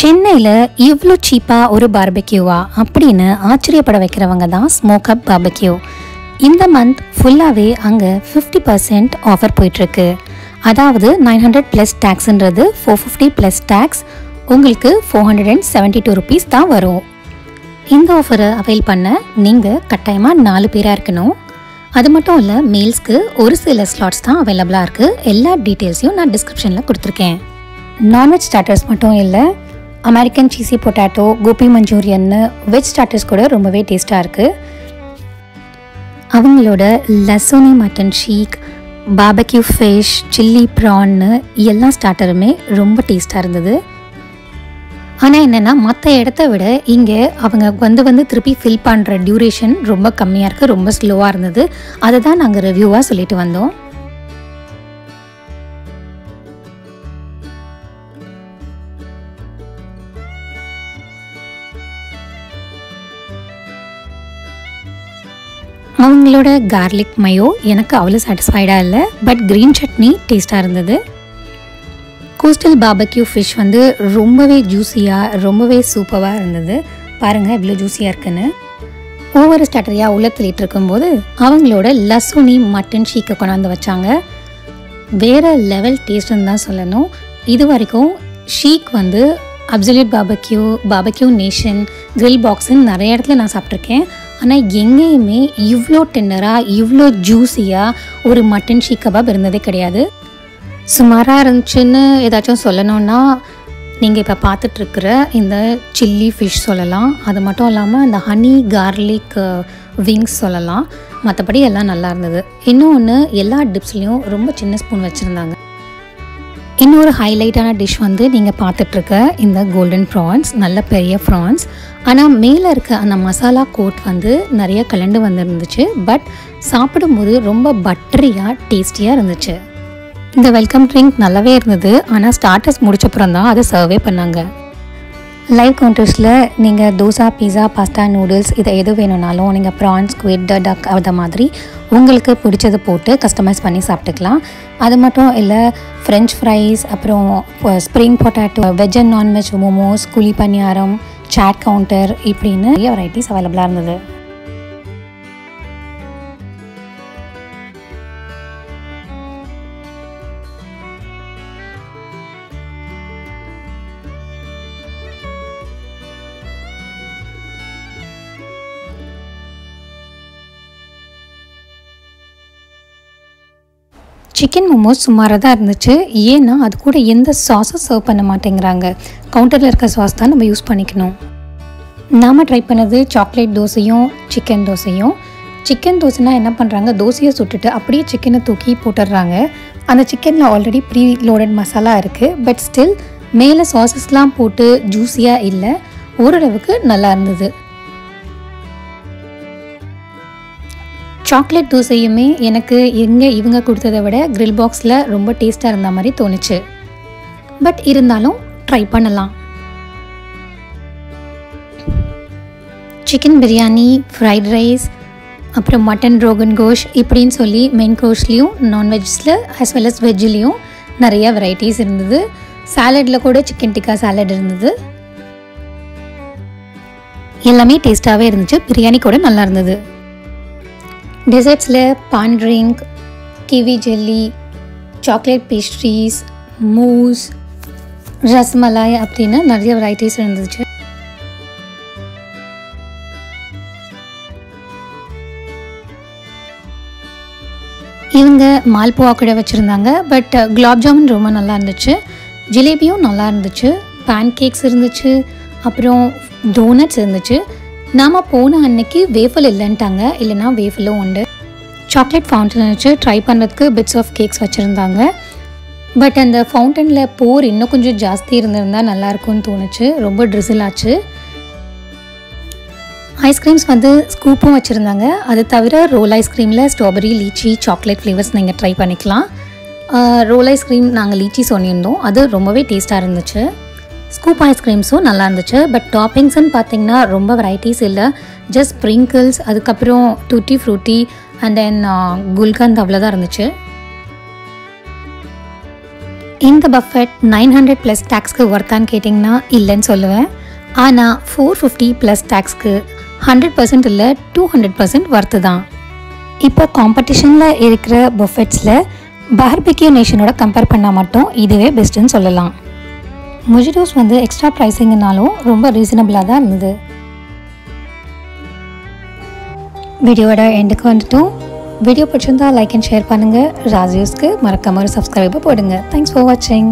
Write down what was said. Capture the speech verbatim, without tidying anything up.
சென்னையில இவ்ளோ சீப்பா ஒரு பார்பெக்யூவா அப்படினு ஆச்சரியப்பட வைக்கிறவங்க தான் ஸ்மோக் அப் பார்பெக்யூ. இந்த மந்த் ஃபுல்லாவே அங்க fifty percent ஆஃபர் போயிட்டு இருக்கு. அதாவது nine hundred plus டாக்ஸ்ன்றது four fifty plus டாக்ஸ் உங்களுக்கு four seventy-two rupees தான் வரும். இந்த ஆஃபரை அவைல் பண்ண நீங்க கட்டாயமா நாலு பேரா இருக்கணும். அது மட்டும் இல்ல மெயில்ஸ்க்கு ஒரு சில ஸ்லாட்ஸ் தான் அவைலபிளா இருக்கு. எல்லா டீடைல்ஸையும் நான் டிஸ்கிரிப்ஷன்ல கொடுத்துருக்கேன். நான்வெஜ் ஸ்டார்டர்ஸ் மட்டும் இல்லை, அமெரிக்கன் சீசி பொட்டேட்டோ, கோபி மஞ்சூரியன்னு வெஜ் ஸ்டார்டர்ஸ் கூட ரொம்பவே டேஸ்ட்டாக இருக்குது. அவங்களோட lasooni mutton seekh, barbecue fish, chilli ப்ரான்னு எல்லா ஸ்டார்டருமே ரொம்ப டேஸ்ட்டாக இருந்தது. ஆனால் என்னென்னா மற்ற இடத்த விட இங்கே அவங்க வந்து வந்து திருப்பி ஃபில் பண்ணுற டியூரேஷன் ரொம்ப கம்மியாக இருக்குது, ரொம்ப ஸ்லோவாக இருந்தது. அதை தான் நாங்கள் ரிவ்யூவாக சொல்லிட்டு வந்தோம். அவங்களோட கார்லிக் மயோ எனக்கு அவ்வளோ சாட்டிஸ்ஃபைடாக இல்லை, பட் க்ரீன் சட்னி டேஸ்ட்டாக இருந்தது. கோஸ்டல் பார்பெக்யூ ஃபிஷ் வந்து ரொம்பவே ஜூஸியாக, ரொம்பவே சூப்பராக இருந்தது. பாருங்கள் இவ்வளோ ஜூஸியாக இருக்குன்னு. ஒவ்வொரு ஸ்டார்டரையாக உள்ள தள்ளிட்டு இருக்கும்போது அவங்களோட லசோனி மட்டன் ஷீக்கை கொண்டாந்து வச்சாங்க. வேறு லெவல் டேஸ்ட்டுன்னு தான் சொல்லணும். இது வரைக்கும் ஷீக் வந்து absolute barbecue, barbecue nation, grill பாக்ஸுன்னு நிறைய இடத்துல நான் சாப்பிட்ருக்கேன். ஆனால் எங்கேயுமே இவ்வளோ டென்னராக, இவ்வளோ ஜூஸியாக ஒரு மட்டன் ஷீக் கபாப் இருந்ததே கிடையாது. சுமாராக இருந்துச்சுன்னு ஏதாச்சும் சொல்லணும்னா நீங்கள் இப்போ பார்த்துட்ருக்கிற இந்த சில்லி ஃபிஷ் சொல்லலாம். அது மட்டும் இல்லாமல் இந்த ஹனி கார்லிக் விங்ஸ் சொல்லலாம். மற்றபடி எல்லாம் நல்லா இருந்தது. இன்னொன்று, எல்லா டிப்ஸ்லேயும் ரொம்ப சின்ன ஸ்பூன் வச்சுருந்தாங்க. இன்னொரு ஹைலைட்டான டிஷ் வந்து நீங்கள் பார்த்துட்ருக்க இந்த கோல்டன் ப்ரான்ஸ், நல்ல பெரிய ப்ரான்ஸ். ஆனால் மேலே இருக்க அந்த மசாலா கோட் வந்து நிறைய கலண்டு வந்துருந்துச்சு. பட் சாப்பிடும்போது ரொம்ப பட்டரியாக, டேஸ்டியாக இருந்துச்சு. இந்த வெல்கம் ட்ரிங்க் நல்லாவே இருந்தது. ஆனால் ஸ்டார்டர்ஸ் முடிச்சப்புறம் தான் அதை சர்வே பண்ணாங்க. லைவ் கவுண்டர்ஸில் நீங்கள் தோசா, பீஸா, பாஸ்தா, நூடுல்ஸ் இதை எது வேணும்னாலும் நீங்கள் ப்ரான்ஸ், ஸ்குவிட், டக் அதை மாதிரி உங்களுக்கு பிடிச்சது போட்டு கஸ்டமைஸ் பண்ணி சாப்பிட்டுக்கலாம். அது மட்டும் இல்லை ஃப்ரெஞ்ச் ஃப்ரைஸ், அப்புறம் spring potato, veg and non veg momos, குழி பணியாரம், சாட் கவுண்டர் இப்படின்னு நிறைய வெரைட்டிஸ் அவைலபிளாக இருந்தது. சிக்கன் மோமோஸ் சுமாராக தான் இருந்துச்சு. ஏன்னா அது கூட எந்த சாஸும் சர்வ் பண்ண மாட்டேங்கிறாங்க. கவுண்டரில் இருக்க சாஸ் தான் நம்ம யூஸ் பண்ணிக்கணும். நாம் ட்ரை பண்ணது சாக்லேட் தோசையும் சிக்கன் தோசையும். சிக்கன் தோசைனா என்ன பண்ணுறாங்க, தோசையை சுட்டுட்டு அப்படியே சிக்கனை தூக்கி போட்டுடுறாங்க. அந்த சிக்கனில் ஆல்ரெடி ப்ரீ லோடட் மசாலா இருக்குது. பட் ஸ்டில் மேலே சாஸஸ்லாம் போட்டு ஜூஸியாக இல்லை, ஓரளவுக்கு நல்லா இருந்தது. சாக்லேட் தோசையுமே எனக்கு எங்கே இவங்க கொடுத்ததை விட கிரில் பாக்ஸில் ரொம்ப டேஸ்ட்டாக இருந்த மாதிரி தோணுச்சு. பட் இருந்தாலும் ட்ரை பண்ணலாம். சிக்கன் பிரியாணி, ஃப்ரைட் ரைஸ், அப்புறம் மட்டன் ரோகன் கோஷ் இப்படின்னு சொல்லி மெயின் கோஷ்லேயும் நான்வெஜ்ஸில் ஆஸ் வெல் அஸ் வெஜ்லேயும் நிறைய வெரைட்டிஸ் இருந்தது. சாலடில் கூட சிக்கன் டிக்கா சாலட் இருந்தது. எல்லாமே டேஸ்ட்டாகவே இருந்துச்சு. பிரியாணி கூட நல்லா இருந்தது. டெசர்ட்ஸில் paan drink, kiwi jelly, chocolate pastries, mousse, rasmalai அப்படின்னு நிறைய வெரைட்டிஸ் இருந்துச்சு. இவங்க மால்புவா கூட வச்சுருந்தாங்க. பட் குலாப் ஜாமுன் ரொம்ப நல்லா இருந்துச்சு. ஜிலேபியும் நல்லா இருந்துச்சு. பேன் கேக்ஸ் இருந்துச்சு. அப்புறம் டோனட்ஸ் இருந்துச்சு. நாம் போன அன்னைக்கு வேஃபல் இல்லைன்ட்டாங்க, இல்லைனா வேஃபலும் உண்டு. சாக்லேட் ஃபவுண்டன் வச்சு ட்ரை பண்ணுறதுக்கு பிட்ஸ் ஆஃப் கேக்ஸ் வச்சுருந்தாங்க. பட் அந்த ஃபவுண்டனில் போர் இன்னும் கொஞ்சம் ஜாஸ்தி இருந்திருந்தால் நல்லாயிருக்கும்னு தோணுச்சு. ரொம்ப ட்ரிசில் ஆச்சு. ஐஸ்கிரீம்ஸ் வந்து ஸ்கூப்பும் வச்சுருந்தாங்க. அது தவிர ரோல் ஐஸ்கிரீமில் ஸ்ட்ராபெரி, லீச்சி, சாக்லேட் ஃப்ளேவர்ஸ் நீங்கள் ட்ரை பண்ணிக்கலாம். ரோல் ஐஸ்கிரீம் நாங்கள் லீச்சி சொல்லியிருந்தோம், அது ரொம்பவே டேஸ்ட்டாக இருந்துச்சு. ஸ்கூப் ஐஸ்கிரீம்ஸும் நல்லா இருந்துச்சு. பட் டாப்பிங்ஸ்ன்னு பார்த்தீங்கன்னா ரொம்ப வெரைட்டிஸ் இல்லை. ஜஸ்ட் ஸ்ப்ரிங்கிள்ஸ், அதுக்கப்புறம் tutti frutti and then gulkand அவ்வளோதான் இருந்துச்சு. இந்த பஃபெட் நைன் ஹண்ட்ரட் பிளஸ் டாக்ஸ்க்கு வர்த்தான்னு கேட்டிங்கன்னா இல்லைன்னு சொல்லுவேன். ஆனால் ஃபோர் ஃபிஃப்டி ப்ளஸ் டாக்ஸ்க்கு ஹண்ட்ரட் பர்சன்ட் இல்லை டூ ஹண்ட்ரட் பர்சன்ட் வர்த்து தான். இப்போ காம்படிஷனில் இருக்கிற பஃபெட்ஸில் பார்பிக்யூ நேஷனோட கம்பேர் பண்ணால் மட்டும் இதுவே பெஸ்ட்டுன்னு சொல்லலாம். மொஜிட்டோஸ் வந்து எக்ஸ்ட்ரா ப்ரைஸிங்கனாலும் ரொம்ப ரீசனபிளாக தான் இருந்தது. வீடியோவோட எண்டுக்கு வந்துட்டோம். வீடியோ பிடிச்சிருந்தால் லைக் அண்ட் ஷேர் பண்ணுங்கள். ராஜியூஸ்க்கு மறக்காம ஒரு சப்ஸ்கிரைபை போடுங்க. தேங்க்ஸ் ஃபார் வாட்சிங்.